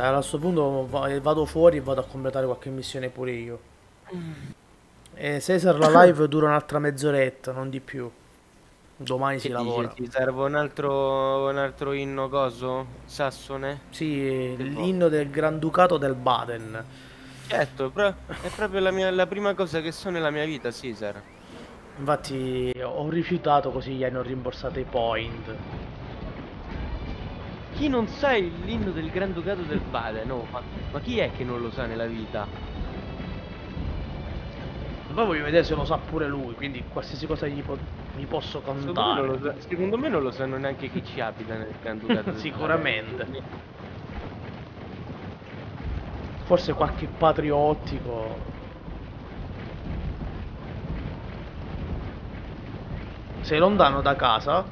Dai, allora a questo punto vado fuori e vado a completare qualche missione pure io. E Cesar, la live dura un'altra mezz'oretta, non di più. Domani che si dice, lavora. Ti serve un altro inno coso? Sassone? Sì, l'inno del Granducato del Baden. Certo, è proprio la prima cosa che so nella mia vita, Cesar. Infatti ho rifiutato, così gli hanno rimborsato i point. Chi non sa l'inno del Granducato del Baden? No, ma chi è che non lo sa nella vita? Poi voglio vedere se lo sa pure lui, quindi qualsiasi cosa gli posso cantare. Secondo me non lo sanno neanche chi ci abita nel Granducato. Sicuramente. Forse qualche patriottico. Sei lontano da casa?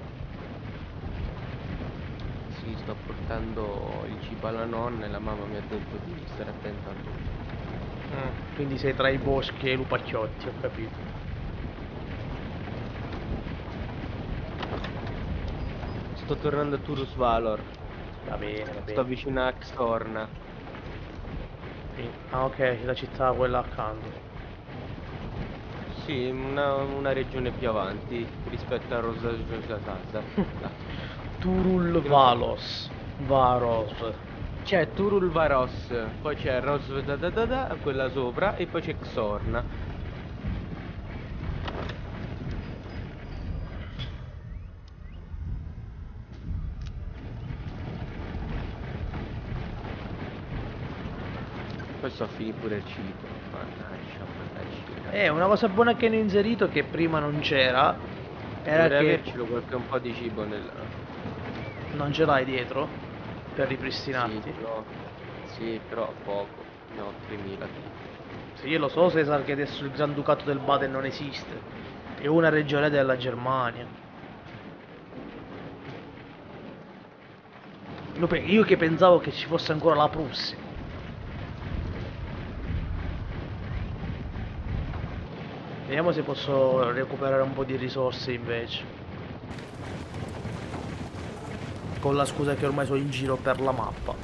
Sì, sto portando il cibo alla nonna e la mamma mi ha detto di stare attento a tutto. Quindi sei tra i boschi e i lupacciotti, ho capito. Sto tornando a Turul Varos. Va bene, va bene. Sto vicino a Xorn. Sì. Ah ok, c'è la città quella accanto. Sì, una regione più avanti rispetto a Rosa Giorgio. Turul Varos. C'è Turul Varos, poi c'è Rosa quella sopra, e poi c'è Xorn. Poi sto a finire pure il cibo. Mannaggia. Una cosa buona che hanno inserito, che prima non c'era, era che... Deve avercelo qualche un po' di cibo nel... Non ce l'hai dietro? Per ripristinarti. Sì, però poco. Ne ho 3000. Sì, io lo so, Cesar, che adesso il Granducato del Baden non esiste. È una regione della Germania. Io che pensavo che ci fosse ancora la Prussia. Vediamo se posso recuperare un po' di risorse invece. Con la scusa che ormai sono in giro per la mappa.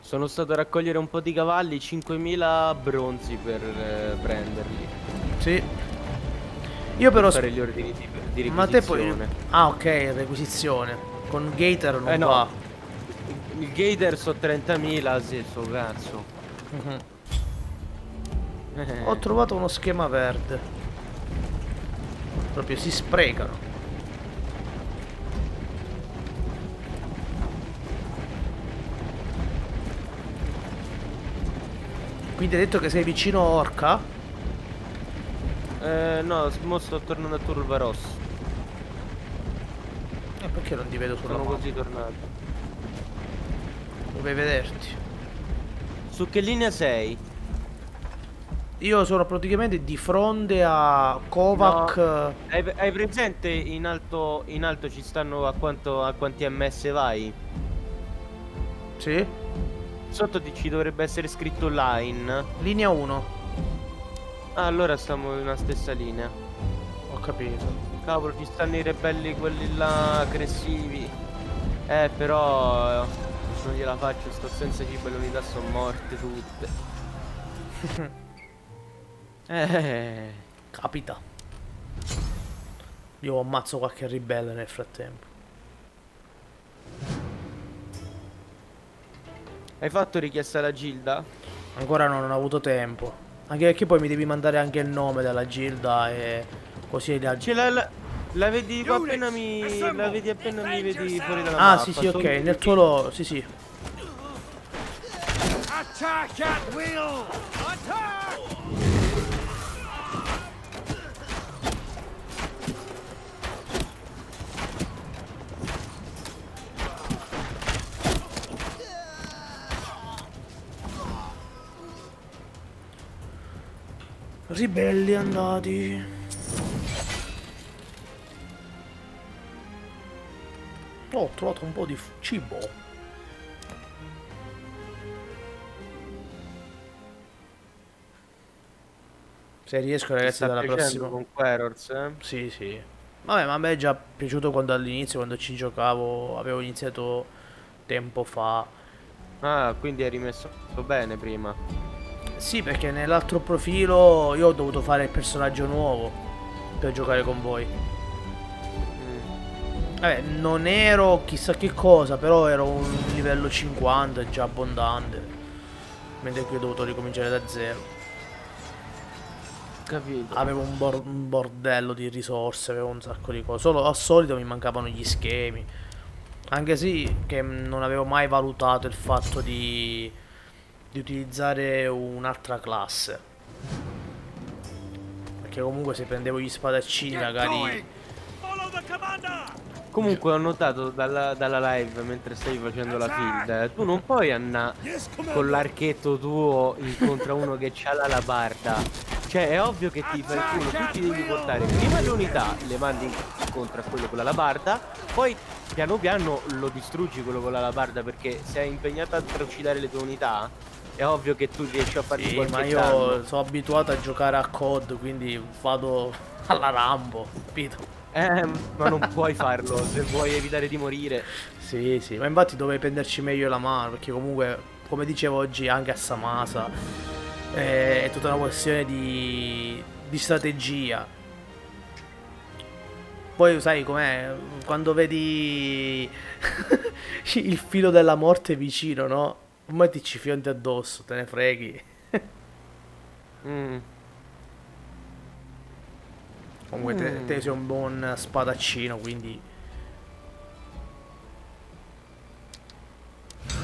Sono stato a raccogliere un po' di cavalli, 5000 bronzi per prenderli. Sì. Io però... Per gli ordini di requisizione. Ma te poi... Ah ok, requisizione. Con Gator non va. No. Il Gator so 30.000, sì, sto cazzo. Ho trovato uno schema verde. Proprio si sprecano. Quindi hai detto che sei vicino Orca? No, mo sto tornando a Turul Varos. E perché non ti vedo sulla mappa? Sono così tornato. Dovrei vederti. Su che linea sei? Io sono praticamente di fronte a Kovac. No. Hai presente in alto ci stanno a quanti ms vai? Sì. Sotto ci dovrebbe essere scritto line. Linea 1. Ah, allora stiamo nella stessa linea. Ho capito. Cavolo, ci stanno i ribelli quelli là aggressivi. Però non gliela faccio, sto senza cibo e le unità sono morte tutte. Capita. Io ammazzo qualche ribelle nel frattempo. Hai fatto richiesta alla gilda? Ancora no, non ho avuto tempo. Anche perché poi mi devi mandare anche il nome della gilda e così la... La vedi appena mi vedi fuori dalla mappa. Ah sì sì, ok, nel tuo logo, sì sì. Attack at will! Attack! Ribelli andati. Ho trovato un po' di cibo. Se riesco, ragazzi, dalla prossima Conqueror's, eh? Sì, sì. Vabbè, ma a me è già piaciuto quando all'inizio, quando ci giocavo, avevo iniziato tempo fa. Ah, quindi hai rimesso bene prima. Sì, perché nell'altro profilo io ho dovuto fare il personaggio nuovo per giocare con voi. Vabbè, non ero chissà che cosa, però ero un livello 50, già abbondante. Mentre qui ho dovuto ricominciare da zero. Capito. Avevo un bordello di risorse, avevo un sacco di cose. Solo al solito mi mancavano gli schemi. Anche sì, che non avevo mai valutato il fatto di utilizzare un'altra classe. Perché comunque se prendevo gli spadaccini magari... Comunque ho notato dalla live, mentre stavi facendo la field, tu non puoi andare con l'archetto tuo incontra uno che c'ha l'alabarda. Cioè è ovvio che ti fai il culo, tu ti devi portare prima le unità, le mandi incontro a quello con l'alabarda, poi piano piano lo distruggi quello con l'alabarda, perché se hai impegnato a trucidare le tue unità è ovvio che tu riesci a farti qualche danno. Sì, ma io sono abituato a giocare a COD, quindi vado alla Rambo, capito? Ma non puoi farlo se vuoi evitare di morire. Sì, sì, ma infatti dovevi prenderci meglio la mano, perché comunque, come dicevo oggi anche a Samasa, è tutta una questione di strategia. Poi sai com'è, quando vedi il filo della morte vicino, no? Ormai ti ci fionti addosso, te ne freghi. Comunque te sei un buon spadaccino, quindi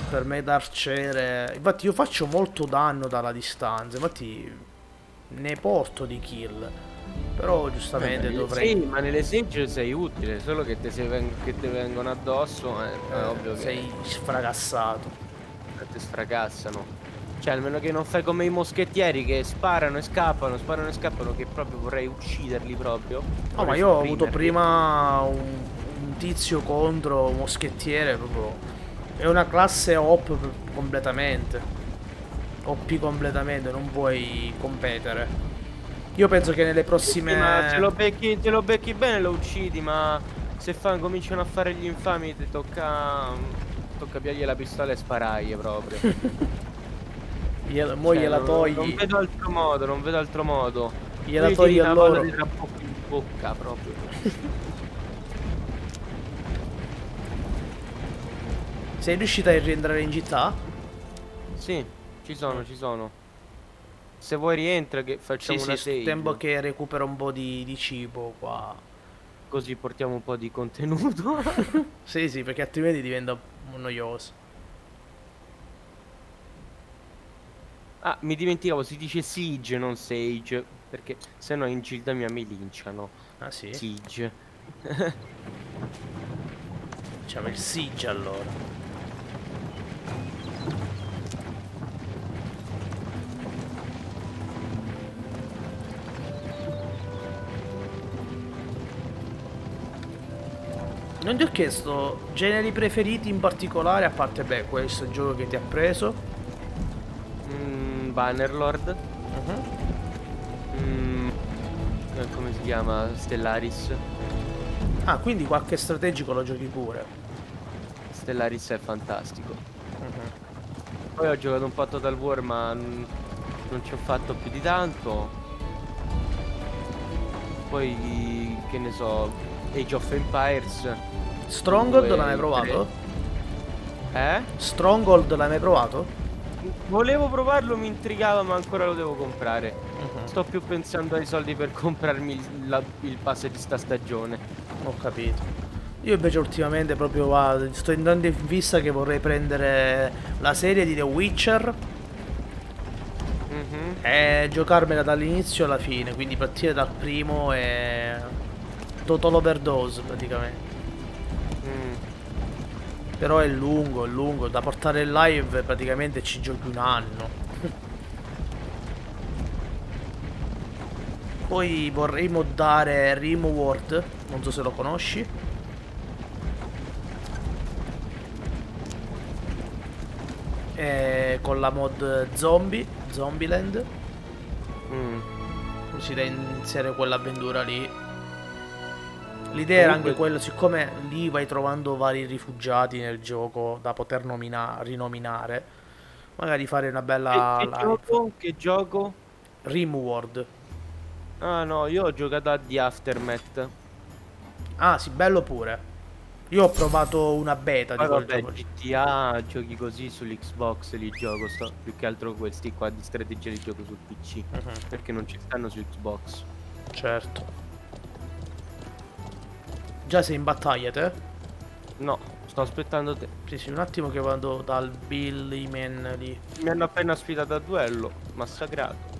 per me d'arciere, infatti io faccio molto danno dalla distanza, infatti ne porto di kill, però giustamente dovrei... Sì, ma nelle siege sei utile, solo che te vengono addosso, è ovvio sei che... sfracassato. Ti sfracassano. Cioè, almeno che non fai come i moschettieri che sparano e scappano, che proprio vorrei ucciderli proprio. No, ma io ho avuto prima un tizio contro un moschettiere proprio... È una classe OP completamente. OP completamente, non puoi competere. Io penso che nelle prossime... Ma te lo becchi bene, lo uccidi, ma se cominciano a fare gli infami ti tocca pigliare la pistola e sparare proprio. Mo gliela togli. Non vedo altro modo, non vedo altro modo. Gliela togli a loro in bocca proprio. Sei riuscita a rientrare in GTA? Sì, ci sono. Se vuoi rientra che facciamo una save. Tempo che recupero un po' di cibo qua. Così portiamo un po' di contenuto. Sì, perché altrimenti diventa noioso. Ah, mi dimenticavo, si dice siege, non sage. Perché se no in gilda mia mi linciano. Ah sì? Siege. Facciamo il siege allora. Non ti ho chiesto generi preferiti in particolare, a parte, beh, questo gioco che ti ha preso. Bannerlord. Come si chiama? Stellaris. Ah, quindi qualche strategico lo giochi pure. Stellaris è fantastico. Poi ho giocato un po' a Total War, ma non ci ho fatto più di tanto. Poi, che ne so... Age of Empires. Stronghold l'hai mai provato? Stronghold l'hai mai provato? Volevo provarlo, mi intrigava, ma ancora lo devo comprare. Sto più pensando ai soldi per comprarmi il pass di sta stagione. Ho capito. Io invece ultimamente proprio sto andando in vista che vorrei prendere la serie di The Witcher e giocarmela dall'inizio alla fine. Quindi partire dal primo e... Total Overdose praticamente. Però è lungo. Da portare in live praticamente ci giochi un anno. Poi vorrei moddare Rimworld. Non so se lo conosci. E con la mod Zombiland. Così da iniziare quell'avventura lì. L'idea era anche quella, siccome lì vai trovando vari rifugiati nel gioco da poter rinominare, magari fare una bella Che gioco? Rimworld. Ah no, io ho giocato a The Aftermath. Ah sì, bello pure. Io ho provato una beta di quel gioco. GTA, giochi così sull'Xbox li gioco, più che altro questi qua di strategia li gioco sul PC, perché non ci stanno su Xbox. Certo. Già sei in battaglia te? No, sto aspettando te. Sì, sì, un attimo che vado dal Billy Man lì. Mi hanno appena sfidato a duello, massacrato.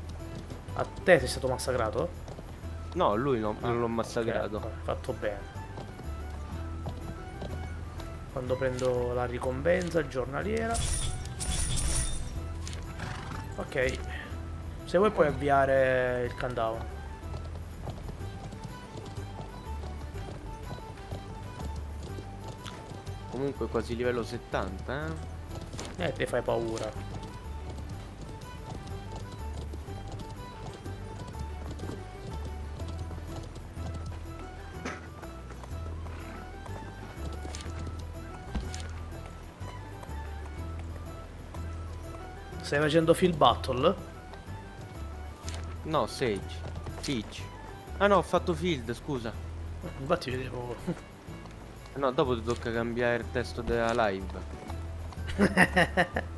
A te sei stato massacrato? No, lui no, non l'ho massacrato. Okay, fatto bene. Quando prendo la ricompensa giornaliera. Ok. Se vuoi puoi avviare il countdown. Comunque quasi livello 70, eh? Te fai paura. Stai facendo field battle? No, Sage. Siege. Ah no, ho fatto field, scusa. Infatti vedevo... No, dopo ti tocca cambiare il testo della live.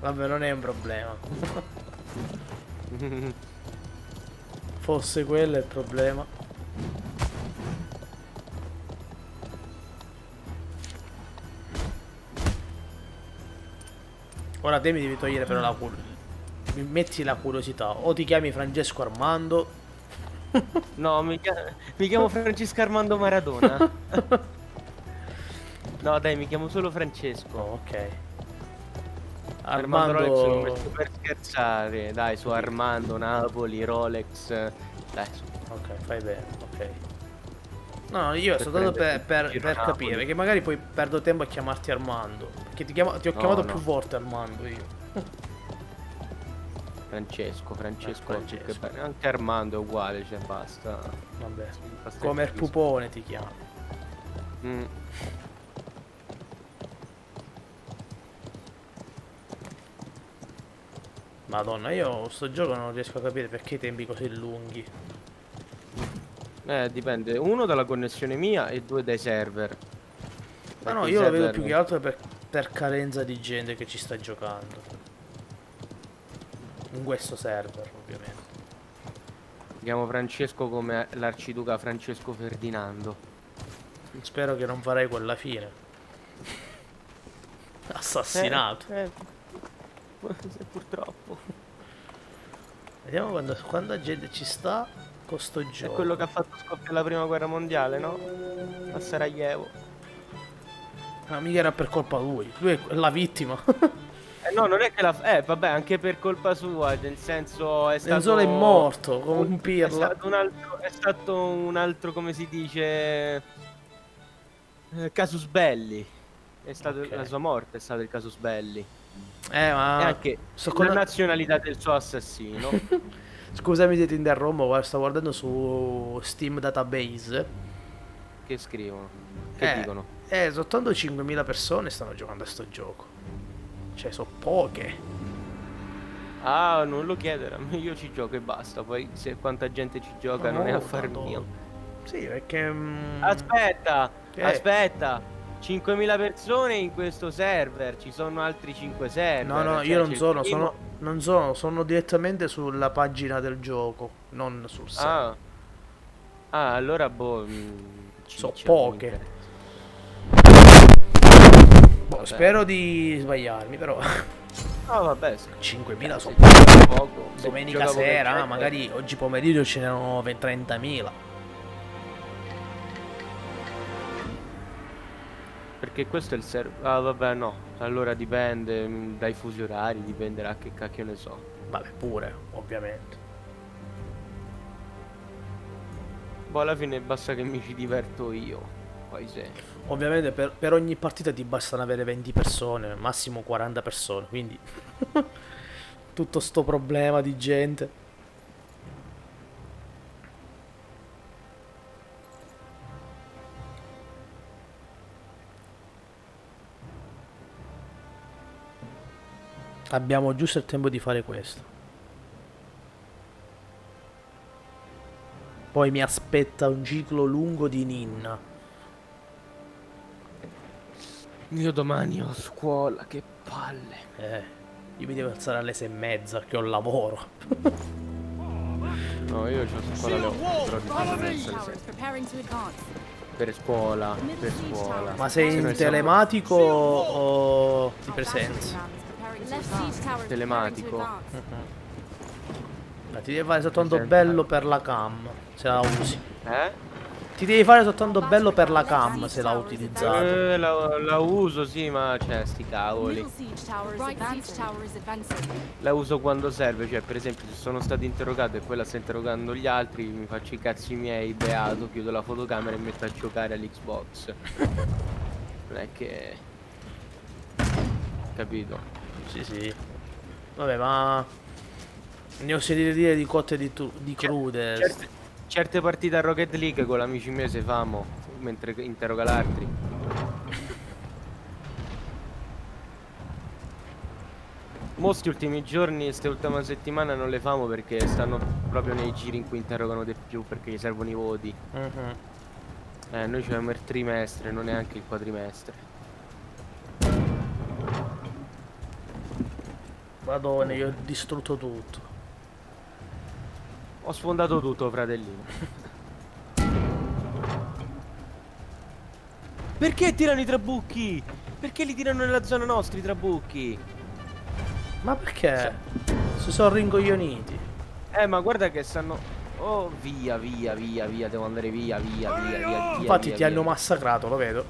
Vabbè, non è un problema. Fosse quello il problema. Ora te mi devi togliere però la curiosità. Mi metti la curiosità. O ti chiami Francesco Armando. No, mi chiamo Francesco Armando Maradona. No dai, mi chiamo solo Francesco. Oh, ok. Armando Rolex, per scherzare. Dai, su Armando, Napoli, Rolex. Dai. Ok, fai bene, ok. No, io sto dando per capire, perché magari poi perdo tempo a chiamarti Armando. Perché ti ho chiamato più volte Armando io. Francesco. Anche Armando è uguale, cioè basta. Vabbè. Come il pupone ti chiamo. Madonna, io sto gioco non riesco a capire perché i tempi così lunghi. Dipende, uno dalla connessione mia e due dai server. Ma no, io lo vedo più che altro per carenza di gente che ci sta giocando. In questo server, ovviamente. Mi chiamo Francesco come l'arciduca Francesco Ferdinando. Spero che non farei quella fine. Assassinato. Purtroppo. Vediamo quanta gente ci sta con sto gioco. È quello che ha fatto scoppiare la prima guerra mondiale, no? A Sarajevo. Ah, mica era per colpa lui. Lui è la vittima. No, non è che la... vabbè, anche per colpa sua. Nel senso è stato... Nenzolo è morto come un pirla. È stato un altro, come si dice... Casus Belli. È stato la sua morte, è stato il Casus Belli. Ma e anche la nazionalità del suo assassino. Scusami se ti interrompo, sto guardando su Steam Database. Che scrivono? Che dicono? Soltanto 5.000 persone stanno giocando a sto gioco. Cioè, sono poche. Ah, non lo chiedere, io ci gioco e basta. Poi se quanta gente ci gioca non è affar mio. Sì, perché... Aspetta! 5.000 persone in questo server, ci sono altri 5 server. No, no, cioè io non sono direttamente sulla pagina del gioco, non sul server. Ah, allora boh. Sono poche. Boh, spero di sbagliarmi, però. Ah, vabbè. 5.000 sono poco. Domenica sera, magari oggi pomeriggio ce n'erano 30.000. Perché questo è il server. Ah vabbè, no. Allora dipende dai fusi orari, dipenderà, che cacchio ne so. Vabbè, pure, ovviamente. Boh, alla fine basta che mi ci diverto io. Poi se... Ovviamente per ogni partita ti bastano avere 20 persone, massimo 40 persone, quindi tutto sto problema di gente. Abbiamo giusto il tempo di fare questo. Poi mi aspetta un ciclo lungo di ninna. Io domani ho scuola, che palle. Io mi devo alzare alle 6:30 che ho lavoro. No, io ho scuola alle 8. Per scuola, per scuola. Ma sei in telematico o di presenza? Telematico. Ma ti devi fare soltanto bello per la cam, se la usi. Ti devi fare soltanto bello per la cam, se la utilizzate. La uso, sì, ma cioè, sti cavoli. La uso quando serve, cioè, per esempio, se sono stato interrogato e quella sta interrogando gli altri, mi faccio i cazzi miei, beato, chiudo la fotocamera e metto a giocare all'Xbox. Non è che... Capito? Sì, sì. Vabbè, ma... Ne ho sentito dire di cotte di crude. Certe partite a Rocket League con l'amici miei se famo, mentre interroga l'altri. Mosti ultimi giorni, queste ultima settimana non le famo perché stanno proprio nei giri in cui interrogano di più, perché gli servono i voti. Noi ci abbiamo il trimestre, non neanche il quadrimestre. Madonna, io ho distrutto tutto. Ho sfondato tutto, fratellino. Perché tirano i trabucchi? Perché li tirano nella zona nostra i trabucchi? Ma perché? Si sono rincoglioniti. Ma guarda che stanno... Oh, via, via, via, via. Devo andare via, via, via, via. Infatti ti hanno massacrato, lo vedo.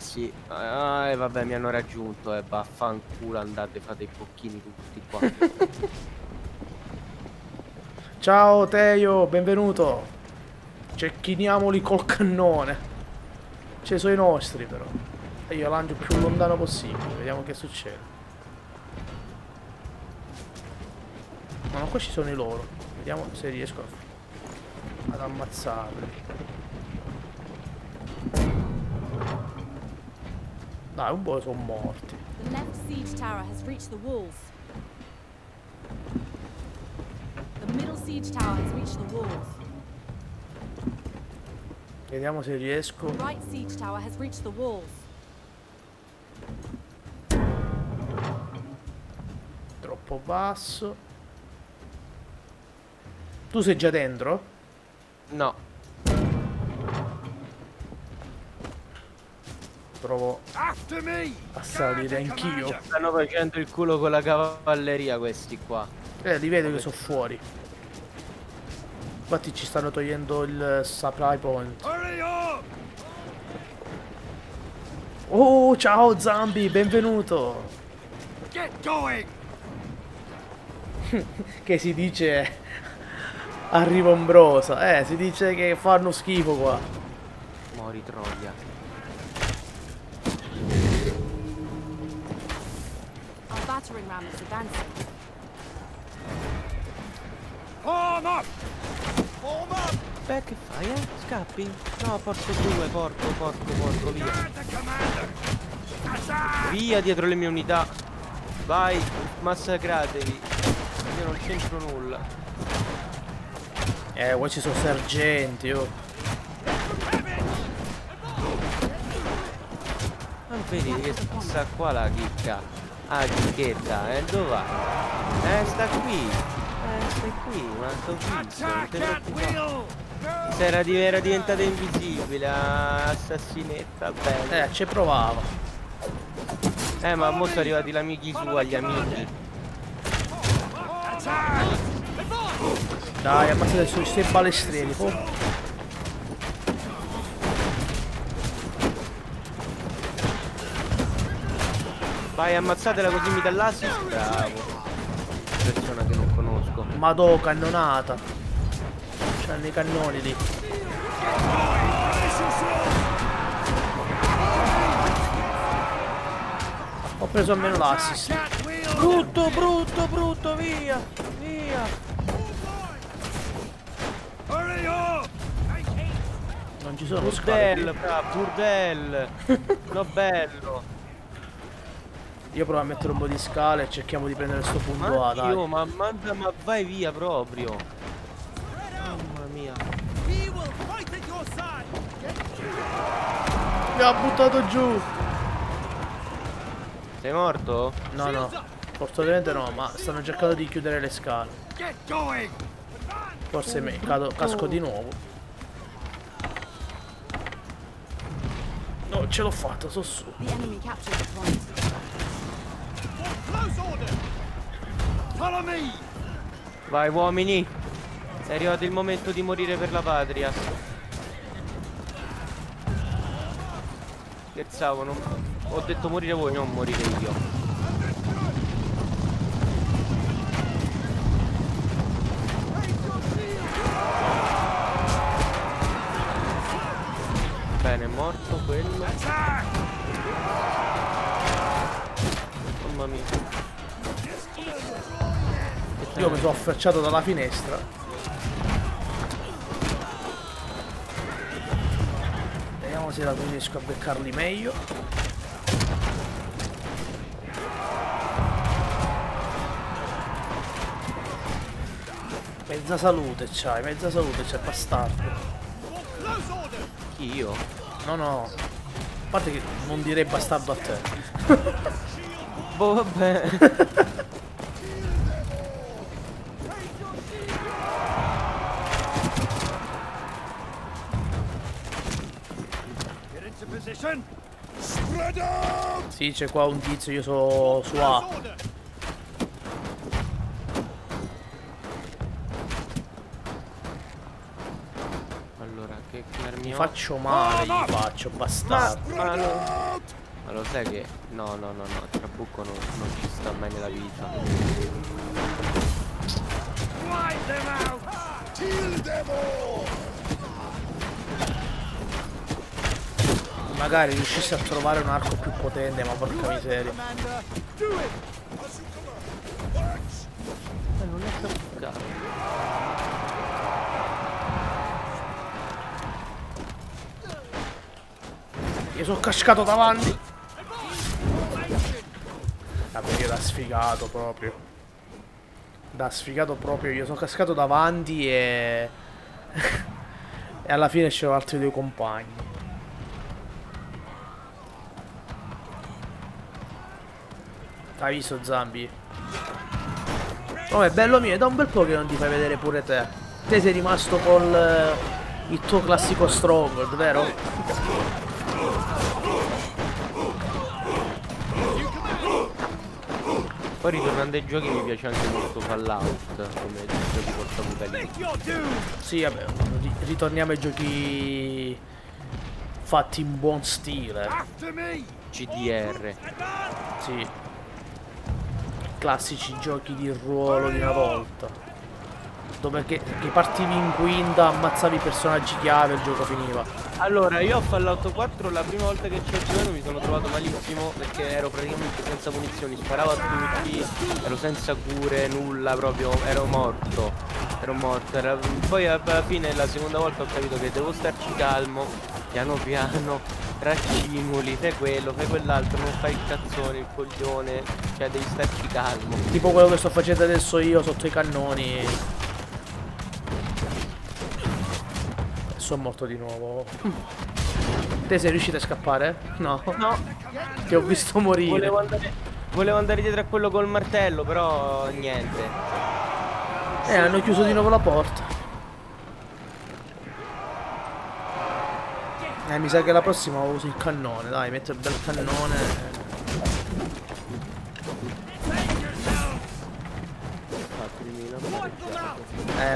Sì. Vabbè, mi hanno raggiunto. Vaffanculo, andate, fate i bocchini tutti qua. Ciao Teo, benvenuto. Cecchiniamoli col cannone. Cioè sono i nostri però. E io lancio più lontano possibile. Vediamo che succede. Ma qua ci sono i loro. Vediamo se riesco ad ammazzarli. Dai, un po' sono morti. The left siege tower has reached the walls. Vediamo se riesco. Troppo basso. Tu sei già dentro? No. Provo a salire anch'io. Stanno facendo il culo con la cavalleria questi qua. Li vedo che sono fuori. Infatti ci stanno togliendo il supply point. Oh, ciao Zambi, benvenuto. Che si dice a Rivombrosa. Si dice che fanno schifo qua. Mori troia. Our battering ram is advancing. Form up! Form up! Beh, che fai, Scappi? No, porco due, porco, via. Via dietro le mie unità. Vai, massacratevi. Io non c'entro nulla. Qua ci sono sergenti, oh. Ma vedi che sta qua la chicca. Ah, chicchetta, dove va? Sta qui. Stai qui, un altro figlio. Era diventata invisibile, assassinetta, bella. Ci provavo. Ma mo sono arrivati gli amici sua, gli amici. Dai, ammazzate su questi balestrieri, po'. Vai, ammazzatela così mi dà l'assist. Bravo. Persona che non conosco. Madò, cannonata. C'hanno i cannoni lì. Ho preso almeno l'assist. Brutto, brutto, brutto, via, via. Non ci sono scale. Burdel, no bello. Io provo a mettere un po' di scala e cerchiamo di prendere sto punto ma A, dai. Dio, ma vai via proprio. Mamma mia. Mi ha buttato giù. Sei morto? No, no. Fortunatamente no, ma stanno cercando di chiudere le scale. Forse me casco di nuovo. No, ce l'ho fatta, sono su. Vai uomini, è arrivato il momento di morire per la patria. Scherzavo, non... ho detto morire voi, non morire io. Bene, è morto quello. Mamma mia. Io mi sono affacciato dalla finestra. Vediamo se la riesco a beccarli meglio. Mezza salute c'hai, mezza salute c'è, bastardo. Chi, io? No, no. A parte che non direi bastardo a te. Boh, vabbè. Sì, c'è qua un tizio, io sono su A. Allora, che armi ho? Faccio male, gli faccio, bastardo. Ma no. Allora, sai che... No, no, no, no, Trabucco non ci sta mai nella vita. Magari riuscissi a trovare un arco più potente, ma porca miseria. Non è toccato. Io sono cascato davanti. Vabbè, io da sfigato proprio. Da sfigato proprio, io sono cascato davanti e... e alla fine c'erano altri due compagni. Hai visto, Zambi? Oh, è bello mio, è da un bel po' che non ti fai vedere pure te. Te sei rimasto con il tuo classico Stronghold, vero? Poi ritornando ai giochi mi piace anche molto Fallout, come giochi portabutelli. Sì, vabbè, ritorniamo ai giochi fatti in buon stile. CDR. Sì. Classici giochi di ruolo di una volta, dove che partivi in quinta, ammazzavi i personaggi chiave e il gioco finiva. Allora, io ho Fallout 4, la prima volta che ci ho giocato mi sono trovato malissimo perché ero praticamente senza munizioni, sparavo a tutti, ero senza cure, nulla proprio, ero morto. Ero morto, poi alla fine la seconda volta ho capito che devo starci calmo, piano piano. Raccimoli, fai quello, fai quell'altro, non fai il cazzone, il coglione, cioè devi starci calmo. Tipo quello che sto facendo adesso io sotto i cannoni. Sono morto di nuovo. Te sei riuscito a scappare? No. No. Ti ho visto morire. Volevo andare dietro a quello col martello, però niente. Hanno chiuso di nuovo la porta. Mi sa che la prossima uso il cannone, dai, metto il bel cannone.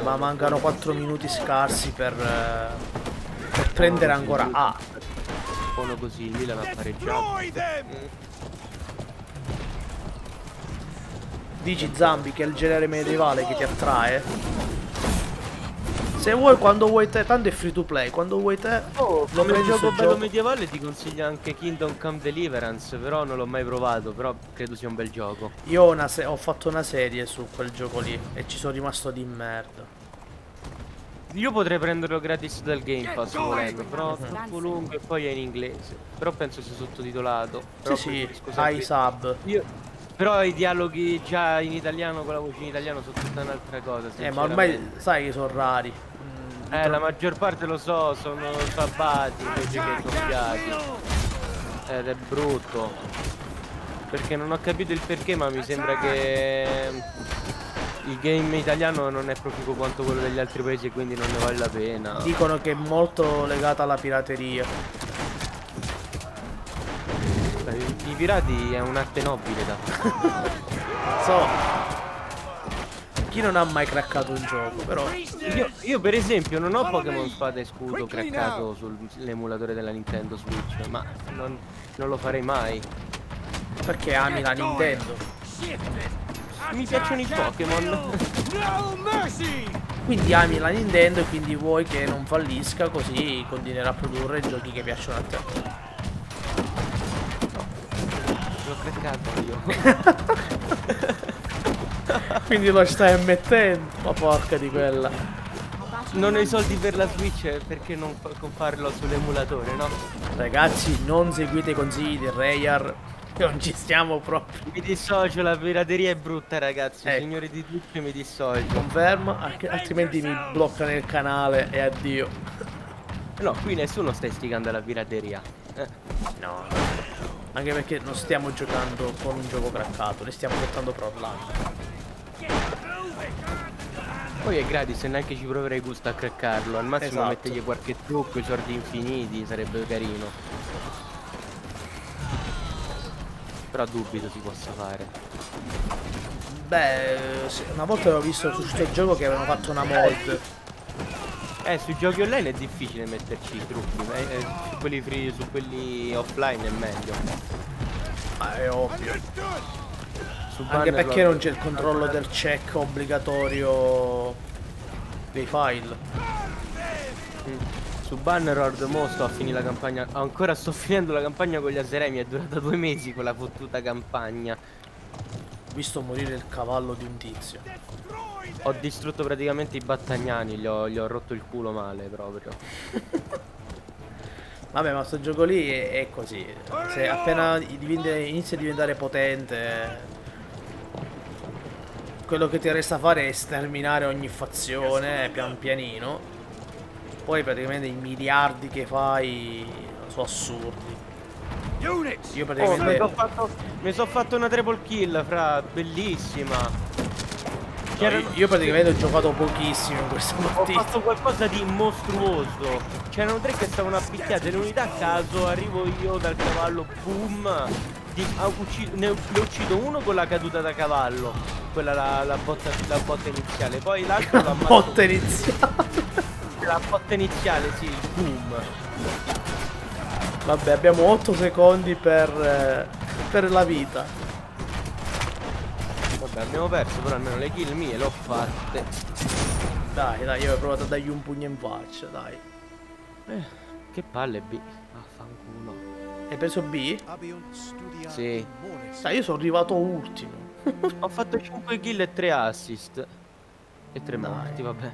Ma mancano 4 minuti scarsi per prendere ancora A. Solo così, lì l'hanno appareggiato. Dici, Zambi, che è il genere medievale che ti attrae? Se vuoi, quando vuoi te, tanto è free to play, quando vuoi te... Oh, come gioco bello medievale ti consiglio anche Kingdom Come Deliverance, però non l'ho mai provato, però credo sia un bel gioco. Io ho fatto una serie su quel gioco lì e ci sono rimasto di merda. Io potrei prenderlo gratis dal Game Pass volendo, però è troppo lungo e poi è in inglese. Però penso sia sottotitolato. Però sì, sì, hai sub. Io... Però i dialoghi già in italiano con la voce in italiano sono tutta un'altra cosa. Ma ormai sai che sono rari. La maggior parte lo so, sono sabbati invece che copiati. Ed è brutto. Perché non ho capito il perché, ma mi sembra che... il game italiano non è proficuo quanto quello degli altri paesi, quindi non ne vale la pena. Dicono che è molto legata alla pirateria. I pirati è un'arte nobile, da. Chi non ha mai craccato un gioco, però. Io per esempio non ho Pokémon Spada e Scudo craccato sull'emulatore della Nintendo Switch, ma non lo farei mai. Perché ami la Nintendo? Mi piacciono i Pokémon. Quindi ami la Nintendo e quindi vuoi che non fallisca, così continuerà a produrre giochi che piacciono a te. No, l'ho craccato io. Quindi lo stai ammettendo. Ma porca di quella. Non ho i soldi per la Switch, perché non farlo sull'emulatore, no? Ragazzi, non seguite i consigli di Rayar. Non ci stiamo proprio. Mi dissocio, la pirateria è brutta, ragazzi. Ecco. Signori di Twitch, mi dissocio. Confermo, altrimenti mi bloccano il canale e addio. No, qui nessuno sta istigando alla pirateria. No. Anche perché non stiamo giocando con un gioco craccato, ne stiamo portando pro online. Poi è gratis, se neanche ci proverei gusto a craccarlo. Al massimo mettergli qualche trucco, i soldi infiniti, sarebbe carino. Però dubito si possa fare. Beh, una volta avevo visto su questo gioco che avevano fatto una mod. Sui giochi online è difficile metterci i trucchi, su quelli free, su quelli offline è meglio. Ma è ovvio. Anche perché non c'è il controllo del check obbligatorio dei file. Su Bannerlord mo sto a finire la campagna. Ancora sto finendo la campagna con gli Aseremi. È durata 2 mesi quella fottuta campagna. Ho visto morire il cavallo di un tizio. Ho distrutto praticamente i battagnani. Gli ho rotto il culo male proprio. Vabbè, ma sto gioco lì è così. Se appena inizia a diventare potente, quello che ti resta fare è sterminare ogni fazione pian pianino. Poi praticamente i miliardi che fai sono assurdi. Io praticamente mi sono fatto una triple kill, fra, bellissima. No, io praticamente ho giocato pochissimo in questa partita. Ho fatto qualcosa di mostruoso. C'erano 3 che stavano appicchiate in unità a caso. Arrivo io dal cavallo, boom. Ne uccido uno con la caduta da cavallo. Quella la botta iniziale. Poi l'altro la botta iniziale. La botta iniziale, sì, boom. Vabbè, abbiamo 8 secondi per la vita. Vabbè, abbiamo perso, però almeno le kill mie l'ho fatte. Dai, io ho provato a dargli un pugno in faccia, dai. Che palle B. Vaffanculo. Hai preso B? Sì. Sai, io sono arrivato ultimo. Ho fatto 5 kill e 3 assist. E 3 morti, vabbè.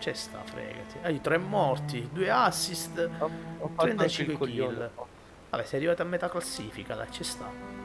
C'è sta, fregati. Hai 3 morti, 2 assist, ho 35 kill. Vabbè, sei arrivato a metà classifica, dai, ci sta.